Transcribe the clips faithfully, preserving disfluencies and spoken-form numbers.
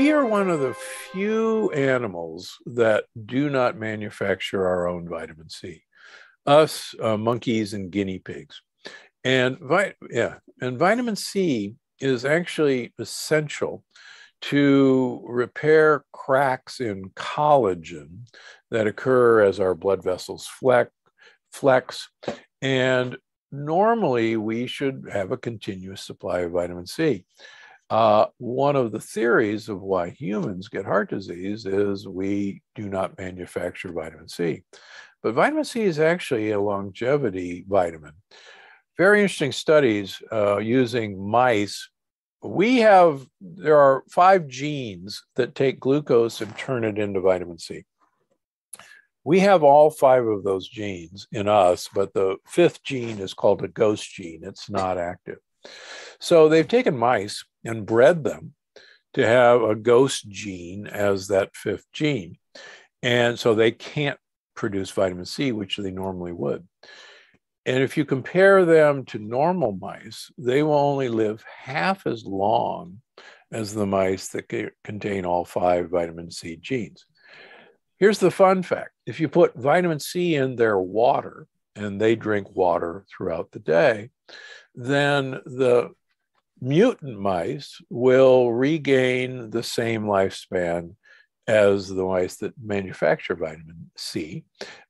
We are one of the few animals that do not manufacture our own vitamin C. Us, uh, monkeys, and guinea pigs. And, vi yeah, and vitamin C is actually essential to repair cracks in collagen that occur as our blood vessels flex. flex. And normally, we should have a continuous supply of vitamin C. Uh, one of the theories of why humans get heart disease is we do not manufacture vitamin C. But vitamin C is actually a longevity vitamin. Very interesting studies uh, using mice. We have, there are five genes that take glucose and turn it into vitamin C. We have all five of those genes in us, but the fifth gene is called a ghost gene. It's not active. So they've taken mice and bred them to have a ghost gene as that fifth gene. And so they can't produce vitamin C, which they normally would. And if you compare them to normal mice, they will only live half as long as the mice that contain all five vitamin C genes. Here's the fun fact. If you put vitamin C in their water, and they drink water throughout the day, then the mutant mice will regain the same lifespan as the mice that manufacture vitamin C,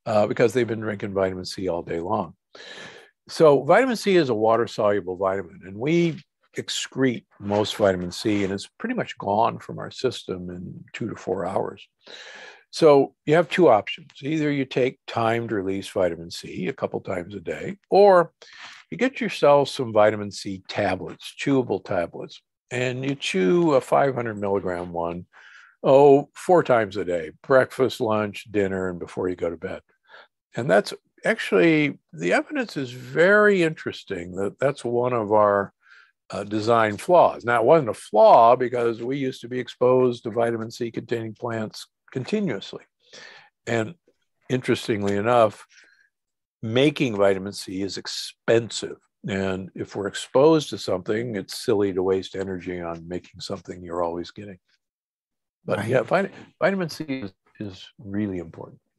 uh, because they've been drinking vitamin C all day long. So vitamin C is a water-soluble vitamin, and we excrete most vitamin C, and it's pretty much gone from our system in two to four hours. So you have two options. Either you take timed release vitamin C a couple times a day, or you get yourself some vitamin C tablets, chewable tablets, and you chew a five hundred milligram one, oh, four times a day, breakfast, lunch, dinner, and before you go to bed. And that's actually, the evidence is very interesting that that's one of our Uh, design flaws. Now, it wasn't a flaw because we used to be exposed to vitamin C containing plants continuously. And interestingly enough, making vitamin C is expensive. And if we're exposed to something, it's silly to waste energy on making something you're always getting. But yeah, vit- vitamin C is, is really important.